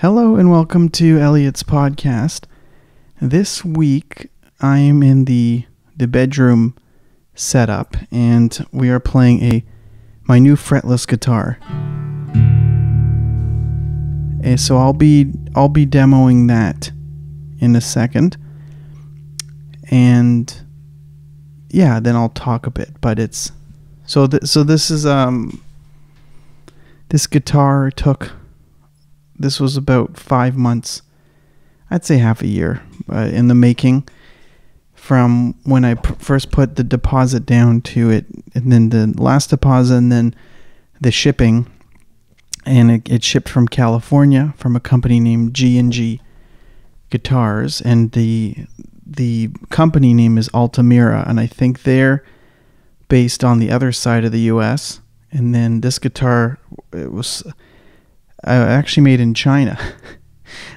Hello and welcome to Elliott's Podcast. This week I am in the bedroom setup and we are playing my new fretless guitar. And so I'll be demoing that in a second. And yeah, then I'll talk a bit, but it's so this is this guitar took. This was about 5 months, I'd say half a year in the making, from when I first put the deposit down to it, and then the last deposit, and then the shipping. And it shipped from California from a company named G&G Guitars, and the company name is Altamira, and I think they're based on the other side of the U.S. And then this guitar, it was... I actually made in China.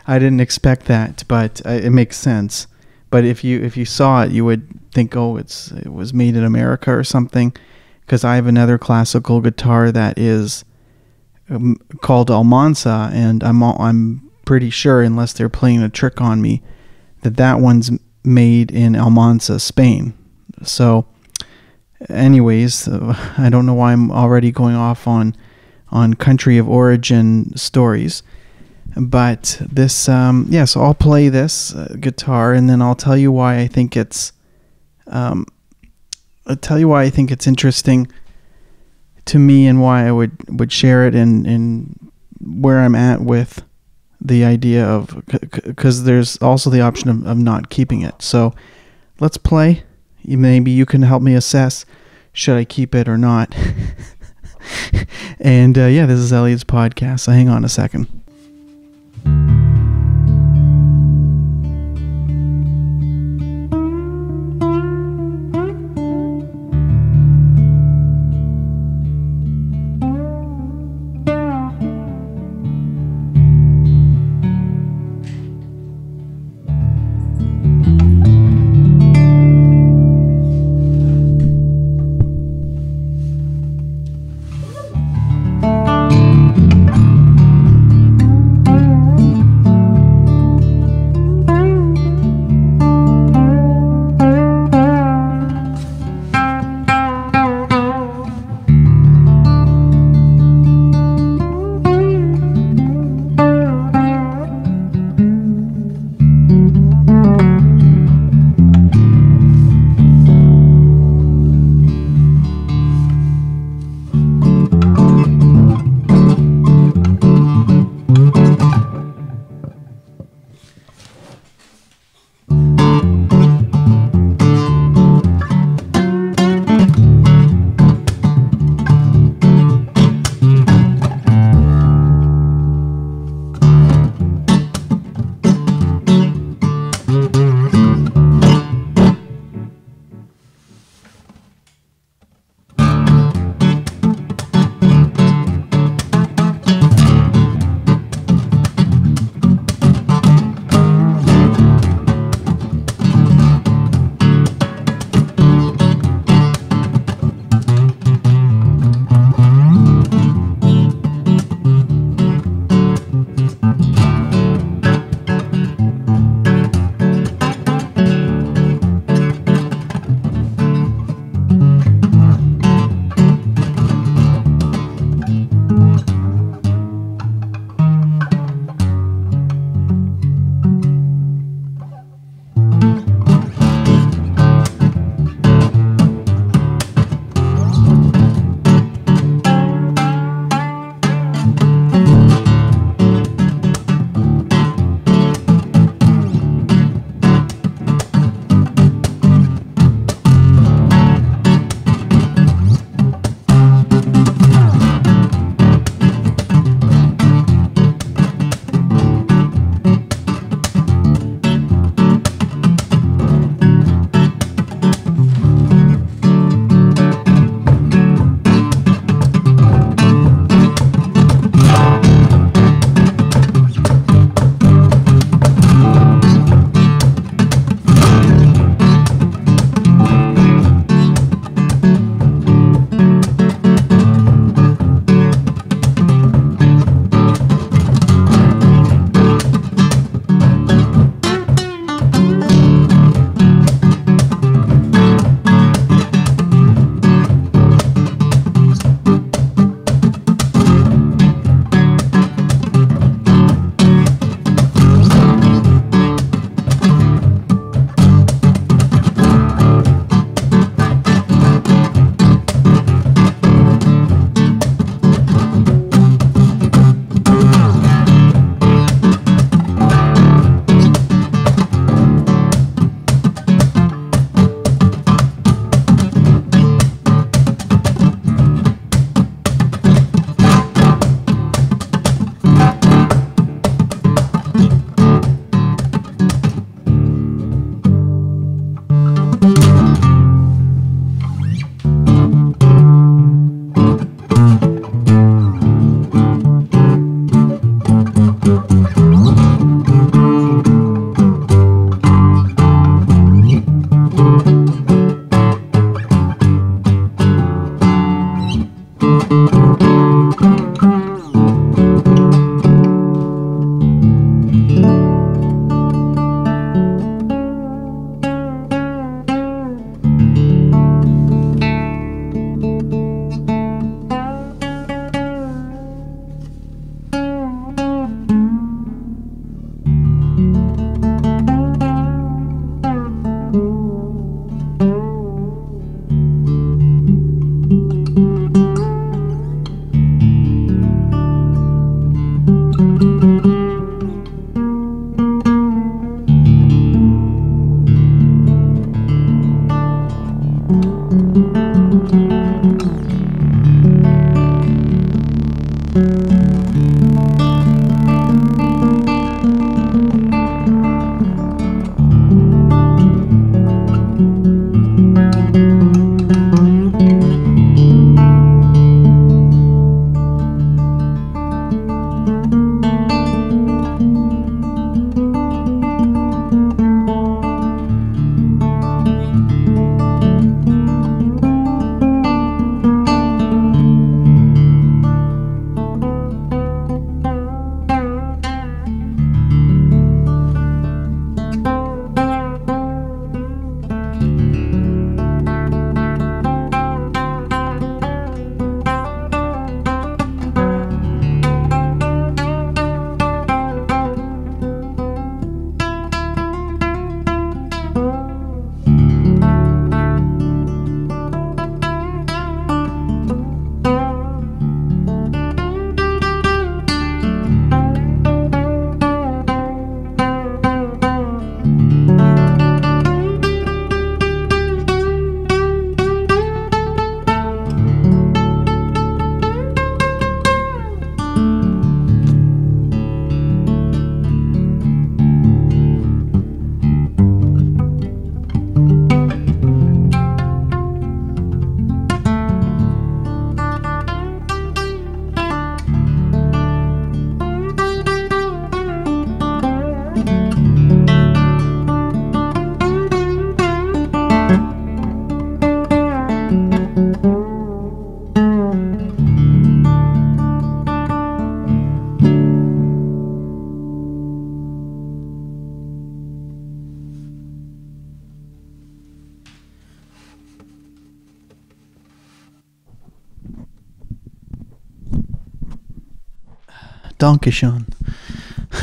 I didn't expect that, but it makes sense. But if you saw it, you would think, oh, it was made in America or something, because I have another classical guitar that is called Almansa, and I'm pretty sure, unless they're playing a trick on me, that one's made in Almansa, Spain. So, anyways, I don't know why I'm already going off on country of origin stories, but this so I'll play this guitar, and then I'll tell you why I think it's interesting to me, and why I would share it, and where I'm at with the idea of, because there's also the option of not keeping it. So let's play. Maybe you can help me assess, should I keep it or not? And yeah, this is Elliott's Podcast, so hang on a second.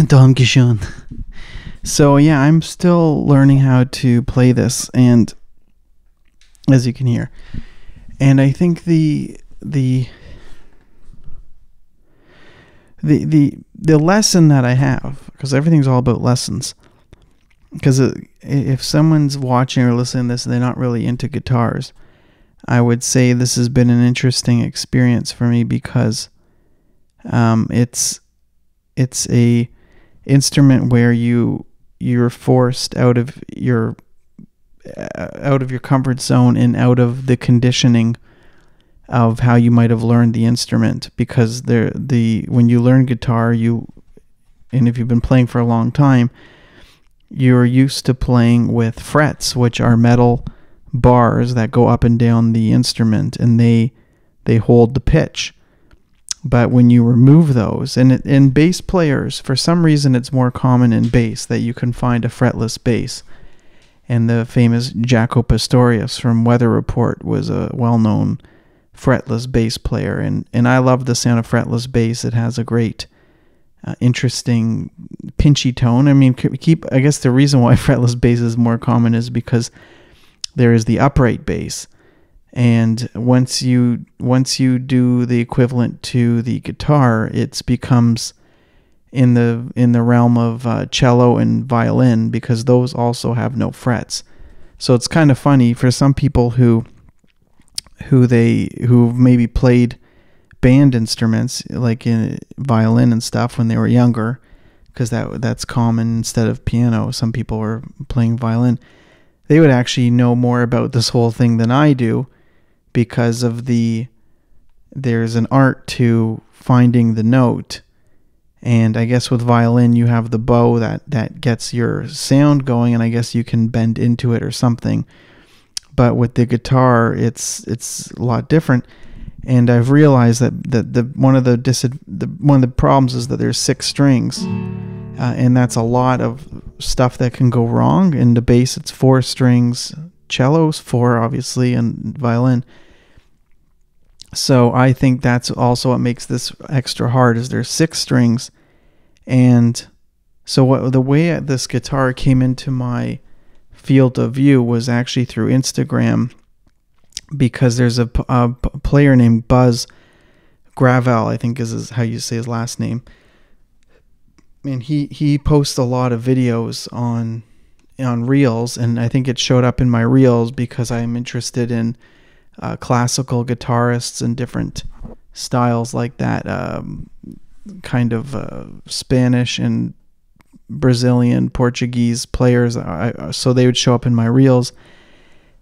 Don Quixote. So yeah, I'm still learning how to play this, and as you can hear, and I think the lesson that I have, because everything's all about lessons, because if someone's watching or listening to this and they're not really into guitars, I would say this has been an interesting experience for me, because it's a instrument where you're forced out of your comfort zone and out of the conditioning of how you might have learned the instrument, because when you learn guitar, and if you've been playing for a long time, you're used to playing with frets, which are metal bars that go up and down the instrument, and they hold the pitch. But when you remove those, and in bass players, for some reason it's more common in bass that you can find a fretless bass. And the famous Jaco Pastorius from Weather Report was a well-known fretless bass player. And I love the sound of fretless bass. It has a great, interesting, pinchy tone. I mean, I guess the reason why fretless bass is more common is because there is the upright bass. And once you do the equivalent to the guitar, it becomes in the realm of cello and violin, because those also have no frets. So it's kind of funny for some people who maybe played band instruments like in violin and stuff when they were younger, because that's common instead of piano. Some people were playing violin. They would actually know more about this whole thing than I do, because of there's an art to finding the note. And I guess with violin you have the bow that gets your sound going, and I guess you can bend into it or something. But with the guitar, it's a lot different. And I've realized that one of the problems is that there's 6 strings, and that's a lot of stuff that can go wrong. In the bass, it's 4 strings, cellos 4 obviously, and violin. So I think that's also what makes this extra hard, is there's 6 strings. And so the way this guitar came into my field of view was actually through Instagram, because there's a player named Buzz Gravel, I think is how you say his last name. And he posts a lot of videos on Reels, and I think it showed up in my Reels because I'm interested in classical guitarists and different styles like that, kind of Spanish and Brazilian, Portuguese players. So they would show up in my Reels,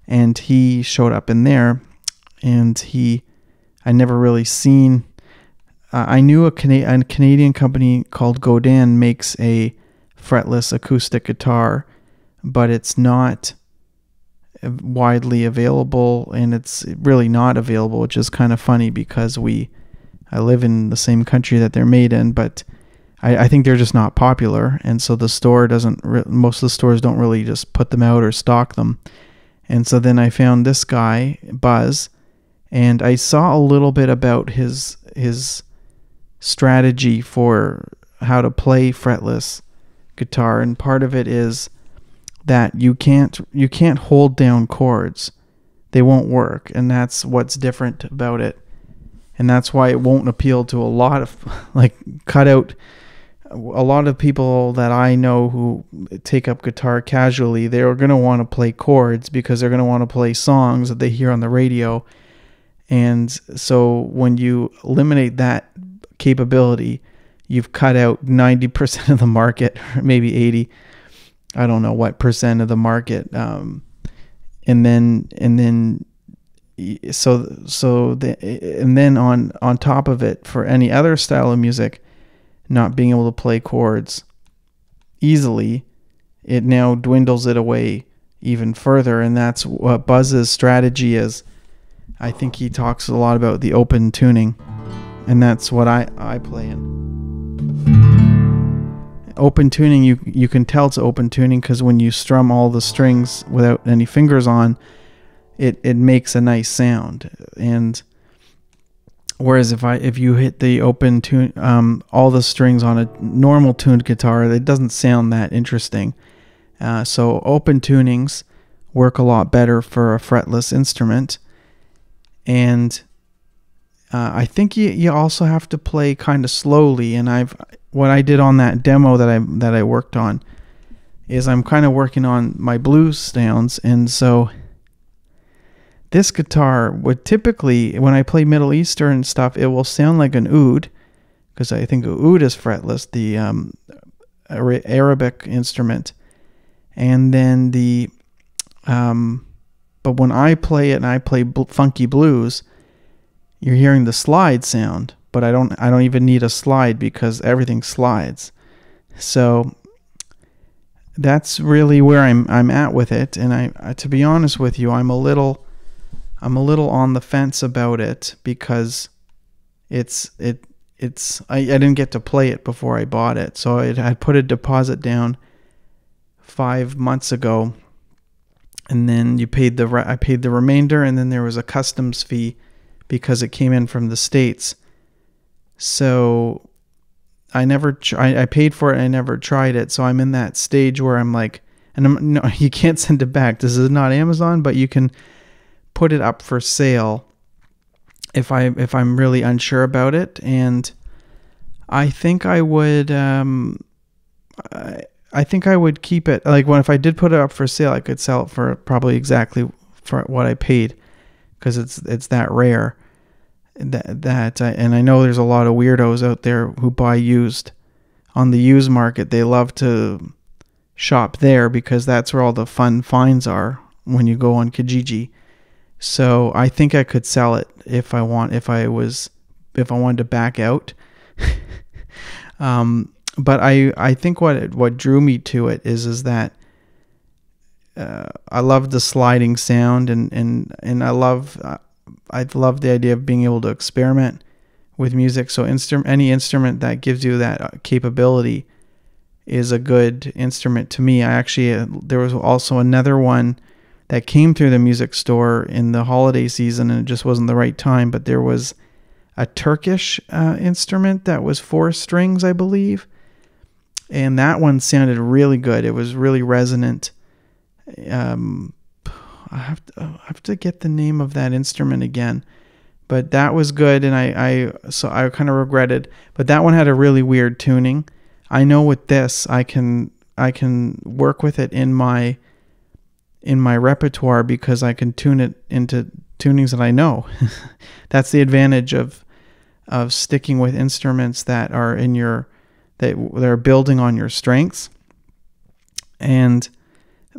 and he showed up in there. And I never really seen. I knew a Canadian company called Godin makes a fretless acoustic guitar, but it's not widely available, and it's really not available, which is kind of funny because I live in the same country that they're made in, but I think they're just not popular, and so the store most of the stores don't really just put them out or stock them. And so then I found this guy, Buzz, and I saw a little bit about his strategy for how to play fretless guitar, and part of it is that you can't hold down chords. They won't work, and that's what's different about it. And that's why it won't appeal to a lot of a lot of people that I know who take up guitar casually. They're going to want to play chords because they're going to want to play songs that they hear on the radio. And so when you eliminate that capability, you've cut out 90% of the market, or maybe 80%. I don't know what percent of the market, and then on top of it, for any other style of music, not being able to play chords easily, it now dwindles it away even further. And that's what Buzz's strategy is. I think he talks a lot about the open tuning, and that's what I play in. Open tuning, you can tell it's open tuning because when you strum all the strings without any fingers on, it makes a nice sound. And Whereas if you hit the open tune, all the strings on a normal tuned guitar, it doesn't sound that interesting. So open tunings work a lot better for a fretless instrument. And I think you also have to play kind of slowly. And what I did on that demo that I worked on is I'm kind of working on my blues sounds. And so this guitar would typically, when I play Middle Eastern stuff, it will sound like an oud, because I think oud is fretless, the Arabic instrument. And then but when I play it and I play funky blues, you're hearing the slide sound, but I don't even need a slide because everything slides. So that's really where I'm at with it. And I to be honest with you, I'm a little on the fence about it, because I didn't get to play it before I bought it. So I put a deposit down 5 months ago, and then I paid the remainder, and then there was a customs fee because it came in from the States. So I paid for it, I never tried it. So I'm in that stage where I'm like, no, you can't send it back. This is not Amazon, but you can put it up for sale if I'm really unsure about it. And I think I would I think I would keep it. Like, when if I did put it up for sale, I could sell it for probably exactly for what I paid, because it's that rare and I know there's a lot of weirdos out there who buy used on the used market. They love to shop there because that's where all the fun finds are when you go on Kijiji. So I think I could sell it if I wanted to back out. But I think what drew me to it is that I love the sliding sound, and I love the idea of being able to experiment with music. So any instrument that gives you that capability is a good instrument to me. I actually there was also another one that came through the music store in the holiday season, and it just wasn't the right time, but there was a Turkish instrument that was 4 strings, I believe, and that one sounded really good. It was really resonant. I have to get the name of that instrument again, but that was good, and so I kind of regretted, but that one had a really weird tuning. I know with this I can work with it in my repertoire, because I can tune it into tunings that I know. That's the advantage of sticking with instruments that are that are building on your strengths.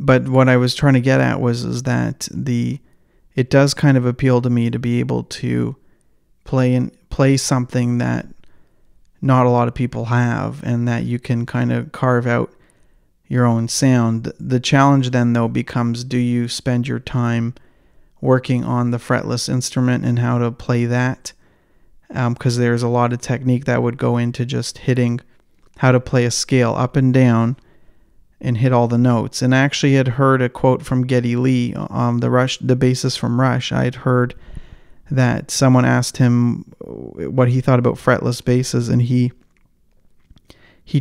But what I was trying to get at was that it does kind of appeal to me to be able to play something that not a lot of people have, and that you can kind of carve out your own sound. The challenge then, though, becomes, do you spend your time working on the fretless instrument and how to play that? Because there's a lot of technique that would go into just hitting, how to play a scale up and down and hit all the notes. And I actually had heard a quote from Geddy Lee, the bassist from Rush. I had heard that someone asked him what he thought about fretless basses, and he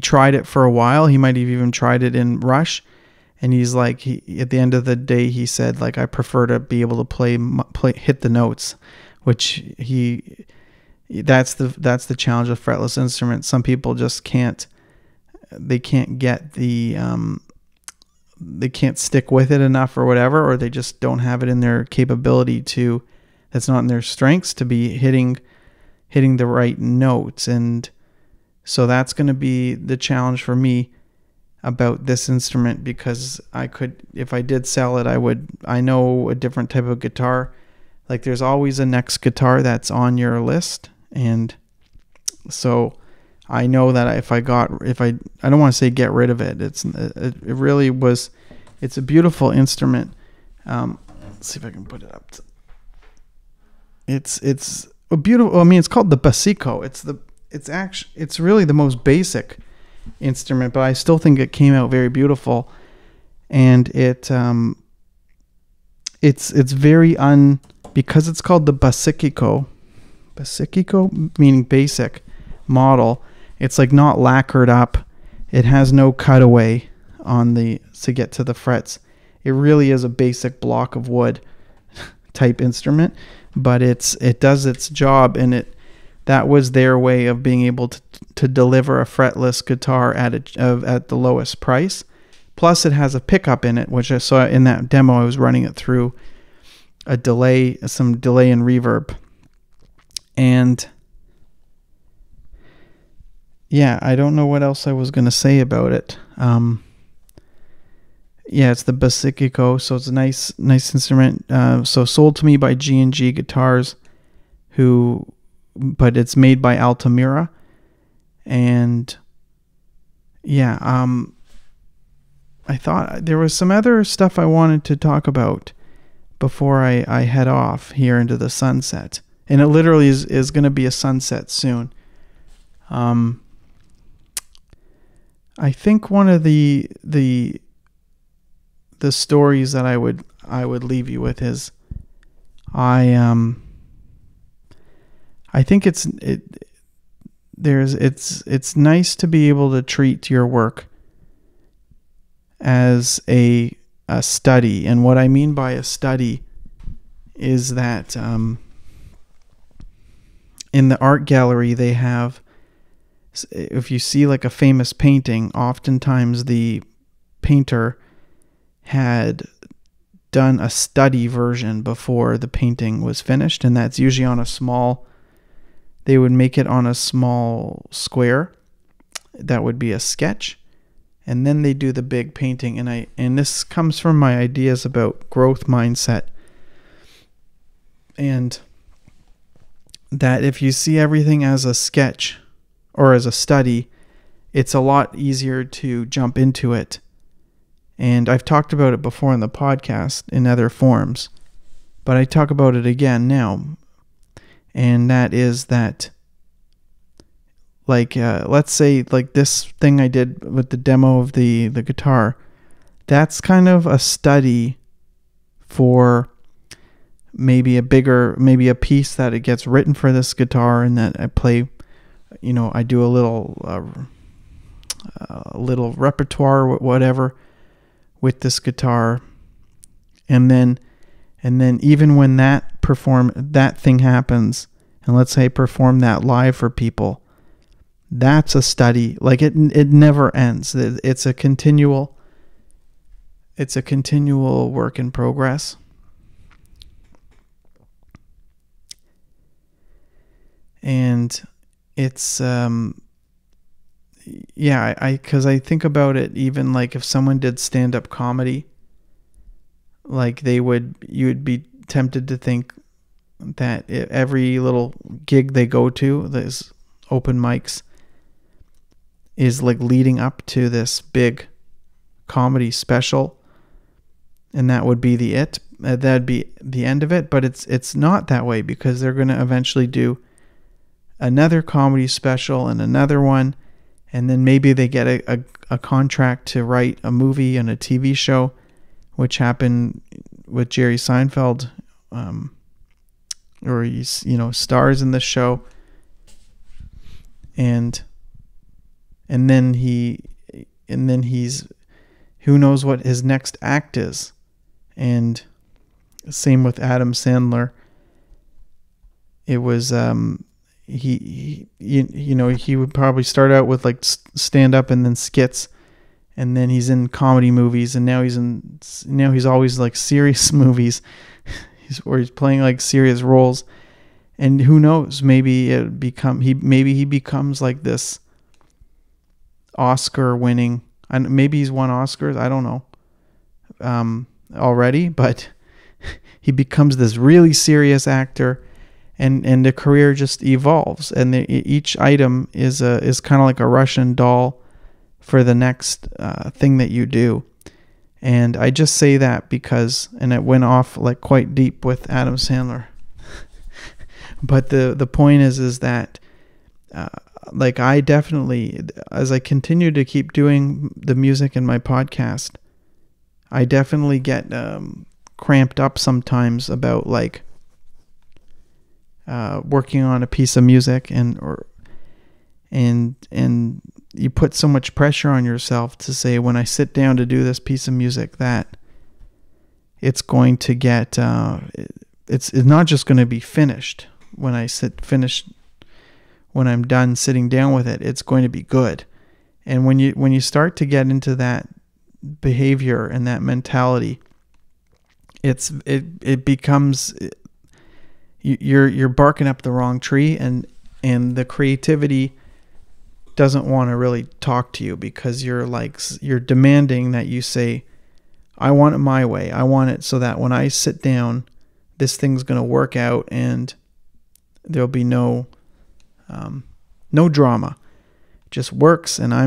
tried it for a while. He might have even tried it in Rush, and he's like, at the end of the day, he said, like, I prefer to be able to hit the notes, which that's the challenge of fretless instruments. Some people just they can't stick with it enough or whatever, or they just don't have it in their capability to, that's not in their strengths to be hitting the right notes. And so that's going to be the challenge for me about this instrument, because if I did sell it, I know a different type of guitar. Like, there's always a next guitar that's on your list. And so I know that I don't want to say get rid of it. It's a beautiful instrument. Let's see if I can put it up. It's a beautiful, I mean, it's called the basico. It's really the most basic instrument, but I still think it came out very beautiful, and it's very because it's called the basico, Basicico, meaning basic model. It's like not lacquered up. It has no cutaway on the to get to the frets. It really is a basic block of wood type instrument, but it does its job, and that was their way of being able to deliver a fretless guitar at the lowest price. Plus, it has a pickup in it, which I saw in that demo. I was running it through a delay, some delay and reverb, and yeah, I don't know what else I was gonna say about it. Yeah, it's the Basicico, so it's a nice instrument. So sold to me by G&G Guitars, but it's made by Altamira. And yeah, I thought there was some other stuff I wanted to talk about before I head off here into the sunset. And it literally is going to be a sunset soon. I think one of the stories that I would leave you with is I think it's nice to be able to treat your work as a study. And what I mean by a study is that in the art gallery they have, if you see like a famous painting, oftentimes the painter had done a study version before the painting was finished, and that's usually on a small, they would make it on a small square. That would be a sketch. And then they do the big painting. And this comes from my ideas about growth mindset. And that if you see everything as a sketch or as a study, it's a lot easier to jump into it. And I've talked about it before in the podcast in other forms, but I talk about it again now. And that is that, like, let's say, like this thing I did with the demo of the guitar, that's kind of a study for maybe a piece that it gets written for this guitar, and that I play, you know, I do a little repertoire, whatever, with this guitar, and then even when that thing happens, and let's say I perform that live for people, that's a study. Like it never ends. It's a continual work in progress. And it's yeah, because I think about it, even like if someone did stand-up comedy, like you would be tempted to think that every little gig they go to, those open mics, is like leading up to this big comedy special, and that would be that'd be the end of it. But it's not that way, because they're going to eventually do another comedy special and another one, and then maybe they get a contract to write a movie and a TV show, which happened with Jerry Seinfeld, or he's, you know, stars in the show, and then he's who knows what his next act is. And same with Adam Sandler. It was he would probably start out with like stand up and then skits, and then he's in comedy movies, and now he's always like serious movies. He's playing like serious roles, and who knows, maybe he becomes like this Oscar winning, and maybe he's won Oscars, I don't know, already, but he becomes this really serious actor, and the career just evolves, and each item is kind of like a Russian doll for the next thing that you do. And I just say that because, and it went off like quite deep with Adam Sandler. But the point is that, like, I definitely, as I continue to keep doing the music in my podcast, I definitely get cramped up sometimes about, like, working on a piece of music, and you put so much pressure on yourself to say, when I sit down to do this piece of music, that it's going to get, it's not just going to be finished when I when I'm done sitting down with it, it's going to be good. And when you start to get into that behavior and that mentality, it becomes, you're barking up the wrong tree, and the creativity doesn't want to really talk to you, because you're demanding that you say, I want it my way. I want it so that when I sit down, this thing's going to work out and there'll be no drama. It just works, and I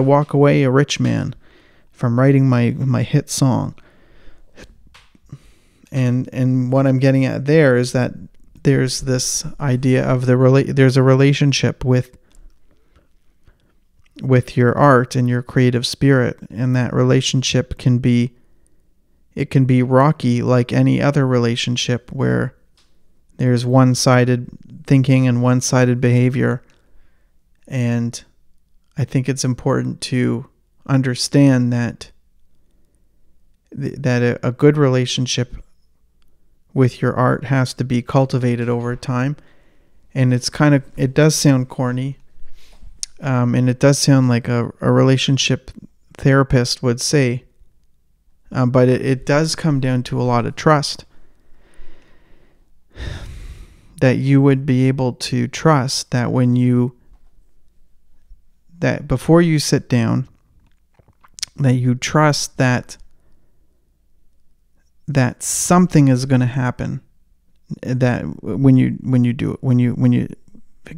walk away a rich man from writing my hit song. And what I'm getting at there is that there's this idea of there's a relationship with your art and your creative spirit, and that relationship can be rocky, like any other relationship where there's one-sided thinking and one-sided behavior. And I think it's important to understand that a good relationship with your art has to be cultivated over time. And it does sound corny, and it does sound like a relationship therapist would say, but it does come down to a lot of trust, that you would be able to trust that that before you sit down, that you trust that something is going to happen, that when you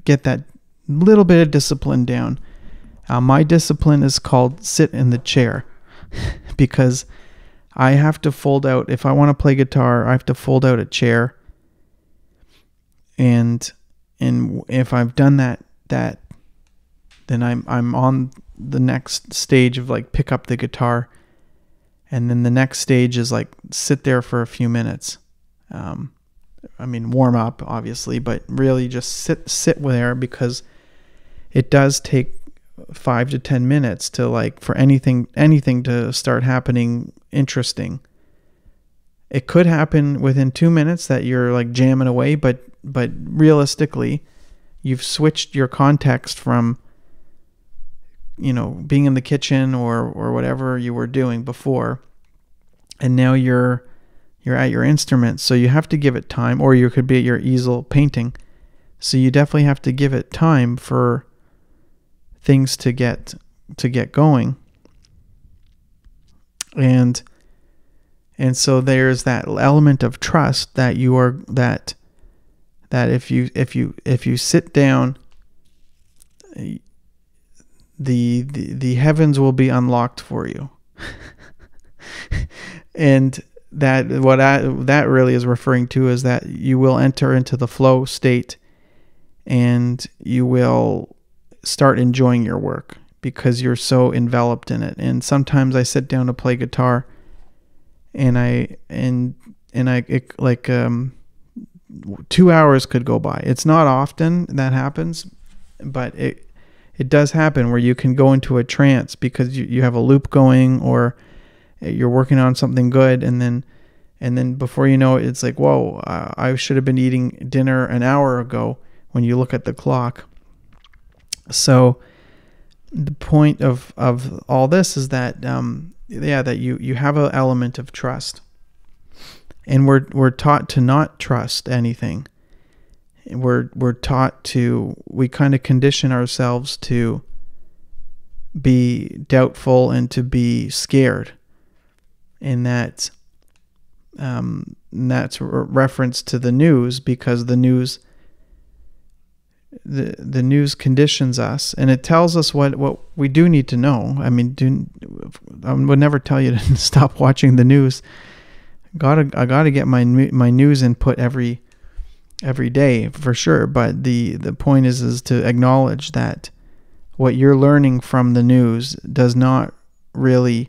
get that little bit of discipline down. My discipline is called sit in the chair, because I have to fold out. If I want to play guitar, I have to fold out a chair. And if I've done that, then I'm on the next stage of like pick up the guitar. And then the next stage is like sit there for a few minutes. I mean, warm up, obviously, but really just sit there, because it does take 5 to 10 minutes to like for anything to start happening interesting. It could happen within 2 minutes that you're like jamming away, but realistically, you've switched your context from, you know, being in the kitchen or whatever you were doing before, and now you're at your instrument, so you have to give it time. Or you could be at your easel painting, so you definitely have to give it time for things to get going. And so there's that element of trust that you are that if you sit down, the heavens will be unlocked for you. And that really is referring to is that you will enter into the flow state, and you will start enjoying your work because you're so enveloped in it. And sometimes I sit down to play guitar, and 2 hours could go by. It's not often that happens, but it does happen, where you can go into a trance because you have a loop going, or you're working on something good, and then before you know it, it's like, whoa, I should have been eating dinner an hour ago when you look at the clock. So the point of all this is that that you have an element of trust, and we're taught to not trust anything. We're taught to, we kind of condition ourselves to be doubtful and to be scared. And that's a reference to the news, because the news conditions us, and it tells us what we do need to know. I mean, I would never tell you to stop watching the news. I gotta get my news input every day for sure, but the point is to acknowledge that what you're learning from the news does not really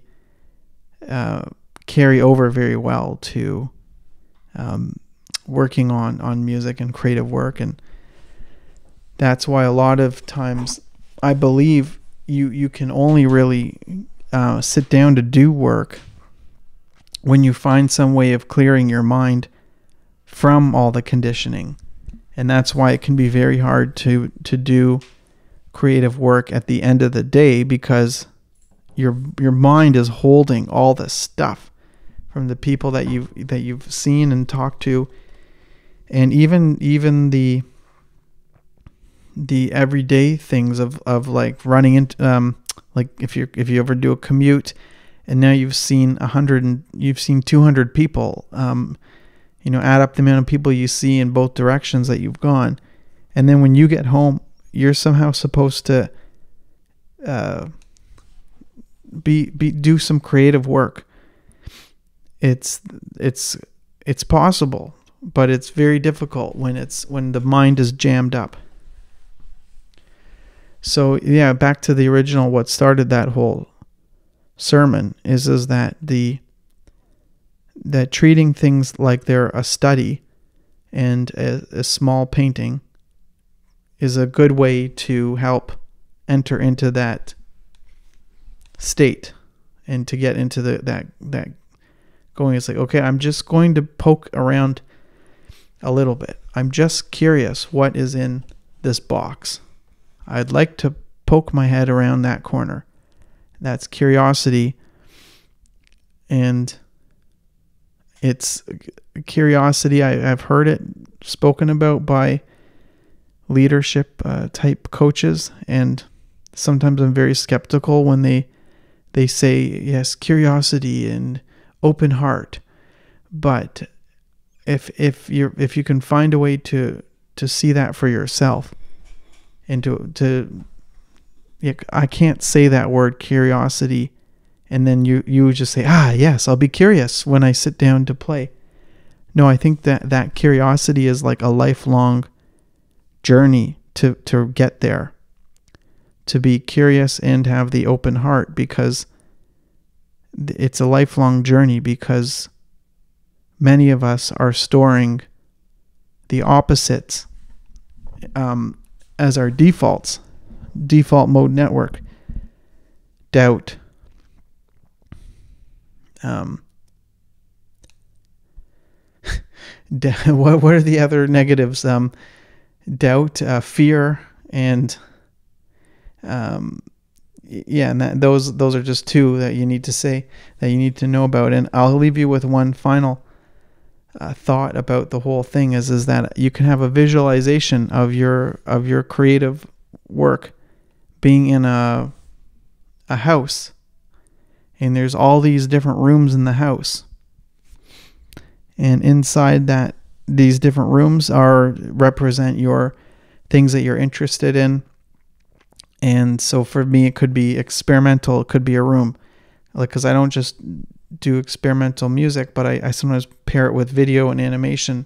carry over very well to working on music and creative work. And that's why a lot of times I believe you can only really sit down to do work when you find some way of clearing your mind from all the conditioning. And that's why it can be very hard to do creative work at the end of the day, because your mind is holding all this stuff from the people that you've seen and talked to, and even the everyday things of like running into like if you ever do a commute, and now you've seen 100 and you've seen 200 people, you know, add up the amount of people you see in both directions that you've gone, and then when you get home, you're somehow supposed to do some creative work. It's possible, but it's very difficult when the mind is jammed up. So yeah, back to the original, what started that whole sermon is that that treating things like they're a study and a small painting is a good way to help enter into that state and to get into that going. It's like, okay, I'm just going to poke around a little bit. I'm just curious what is in this box. I'd like to poke my head around that corner. That's curiosity. And it's curiosity. I've heard it spoken about by leadership type coaches, and sometimes I'm very skeptical when they say, yes, curiosity and open heart. But if you can find a way to see that for yourself, and I can't say that word curiosity and then you just say, yes, I'll be curious when I sit down to play. No, I think that curiosity is like a lifelong journey to get there, to be curious and have the open heart, because it's a lifelong journey, because many of us are storing the opposites as our default mode network: doubt, what are the other negatives? Doubt, fear, and and those are just two that you need to say, that you need to know about. And I'll leave you with one final thought about the whole thing is that you can have a visualization of your creative work being in a house, and there's all these different rooms in the house, and inside that, these different rooms represent your things that you're interested in. And so for me, it could be experimental. It could be a room, like, because I don't just do experimental music, but I sometimes pair it with video and animation,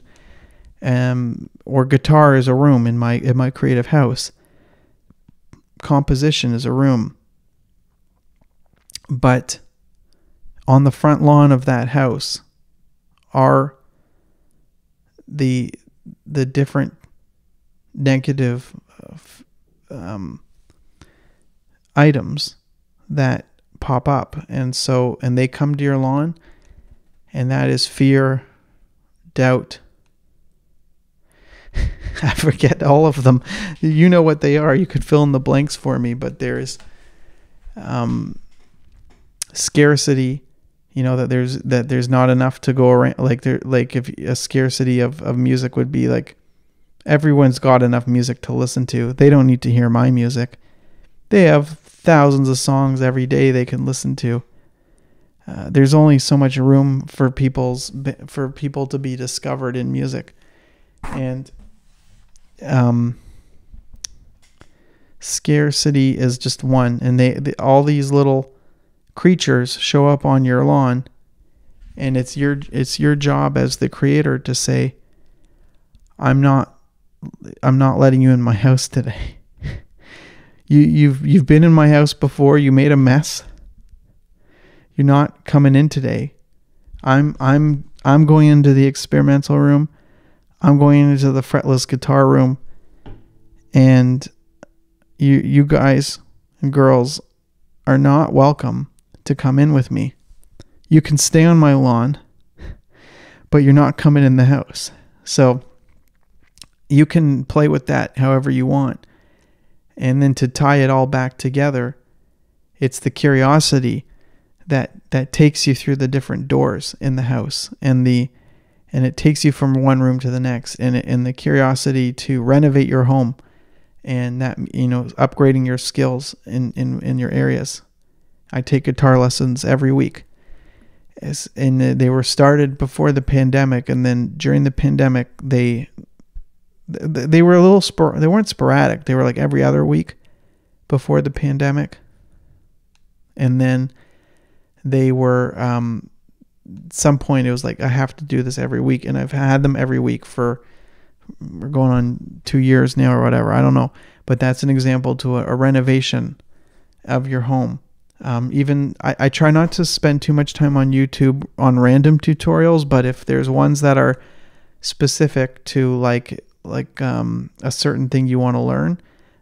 or guitar is a room in my creative house. Composition is a room. But on the front lawn of that house are the different negative items that pop up, and they come to your lawn, and that is fear, doubt. I forget all of them. You know what they are. You could fill in the blanks for me, but there's scarcity. You know, that there's not enough to go around. Like if a scarcity of music would be like, everyone's got enough music to listen to. They don't need to hear my music. They have thousands of songs every day they can listen to. There's only so much room for people to be discovered in music, and scarcity is just one. And all these little creatures show up on your lawn, and it's your job as the creator to say, I'm not letting you in my house today. You've been in my house before. You made a mess. You're not coming in today. I'm going into the experimental room. I'm going into the fretless guitar room, and you guys and girls are not welcome to come in with me. You can stay on my lawn, but you're not coming in the house. So you can play with that however you want. And then to tie it all back together, it's the curiosity that takes you through the different doors in the house, and it takes you from one room to the next, and the curiosity to renovate your home, and that, you know, upgrading your skills in your areas. I take guitar lessons every week, and they were started before the pandemic, and then during the pandemic they were a little they weren't sporadic. They were like every other week before the pandemic, and then they were at some point it was like I have to do this every week, and I've had them every week for we're going on 2 years now or whatever, I don't know. But that's an example to a renovation of your home. Even I try not to spend too much time on YouTube on random tutorials, but if there's ones that are specific to like a certain thing you want to learn,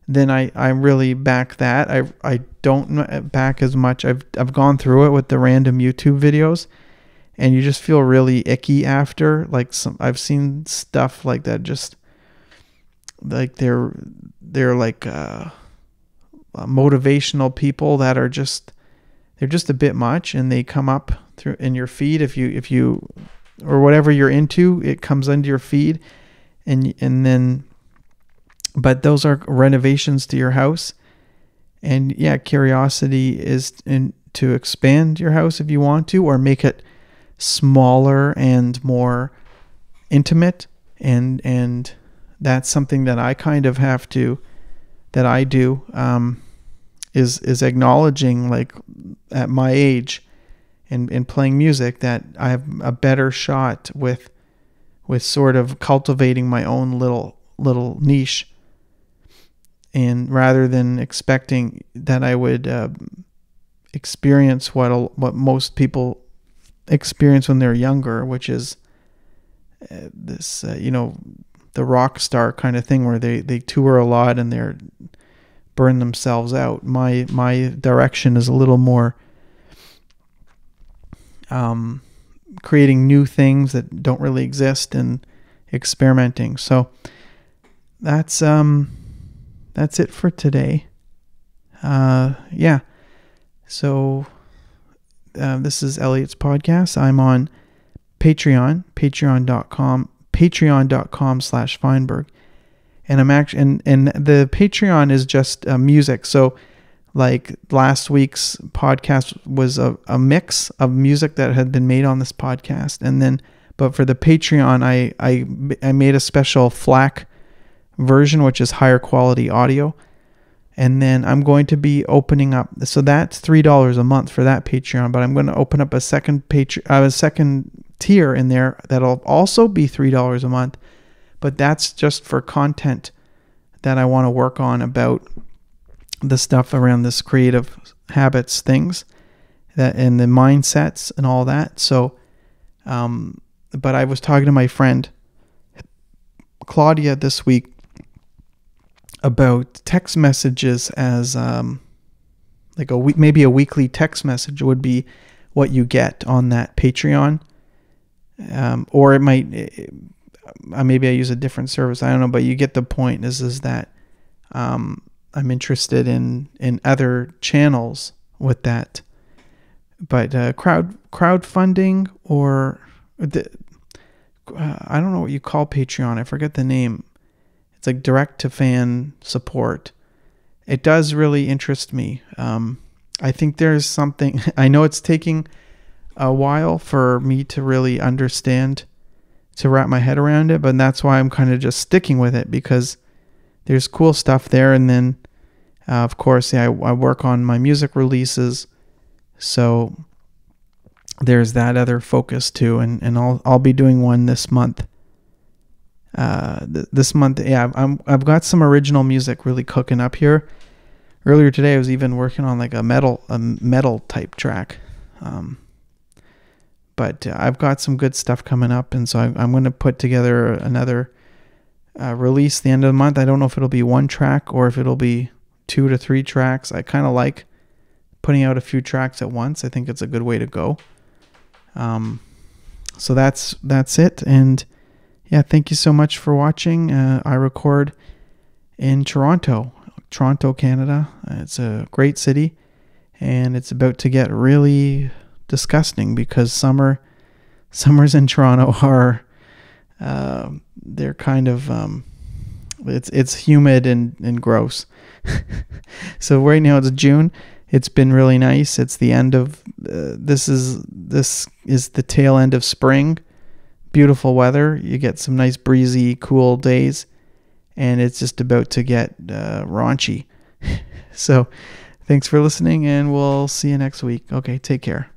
then I really back that. I don't back as much. I've gone through it with the random YouTube videos, and you just feel really icky after. Like I've seen stuff like that, just like they're like motivational people that are just a bit much, and they come up through in your feed if you or whatever you're into, it comes into your feed, and then. But those are renovations to your house. And yeah, curiosity is to expand your house if you want to, or make it smaller and more intimate. And that's something that I kind of have to, that I do, is acknowledging, like, at my age and playing music, that I have a better shot with sort of cultivating my own little niche. And rather than expecting that I would experience what most people experience when they're younger, which is this, you know, the rock star kind of thing where they tour a lot and they're burn themselves out. My direction is a little more creating new things that don't really exist and experimenting. So that's it for today. Yeah. So this is Elliott's Podcast. I'm on Patreon, patreon.com/Fienberg. And I'm actually, and the Patreon is just music. So like last week's podcast was a mix of music that had been made on this podcast. And then, but for the Patreon, I made a special FLAC version, which is higher quality audio. And then I'm going to be opening up, so that's $3 a month for that Patreon, but I'm going to open up a second tier in there that'll also be $3 a month, but that's just for content that I want to work on about the stuff around this creative habits things, that and the mindsets and all that. So but I was talking to my friend Claudia this week about text messages as like maybe a weekly text message would be what you get on that Patreon, or it might, maybe I use a different service, I don't know, but you get the point. Is that I'm interested in other channels with that, but crowdfunding or the, I don't know what you call Patreon, I forget the name. It's like direct-to-fan support. It does really interest me. I think there's something... I know it's taking a while for me to really understand, to wrap my head around it, but that's why I'm kind of just sticking with it, because there's cool stuff there. And then, of course, yeah, I work on my music releases, so there's that other focus too. And I'll be doing one this month. This month, yeah, I've got some original music really cooking up here. Earlier today, I was even working on like a metal type track, but I've got some good stuff coming up, and so I'm going to put together another release the end of the month. I don't know if it'll be one track or if it'll be 2 to 3 tracks. I kind of like putting out a few tracks at once. I think it's a good way to go. So that's it. And yeah, thank you so much for watching. I record in Toronto, Canada. It's a great city, and it's about to get really disgusting because summers in Toronto are they're kind of it's humid and gross. So right now it's June. It's been really nice. It's the end of this is the tail end of spring. Beautiful weather. You get some nice breezy, cool days, and it's just about to get raunchy. So thanks for listening, and we'll see you next week. Okay, take care.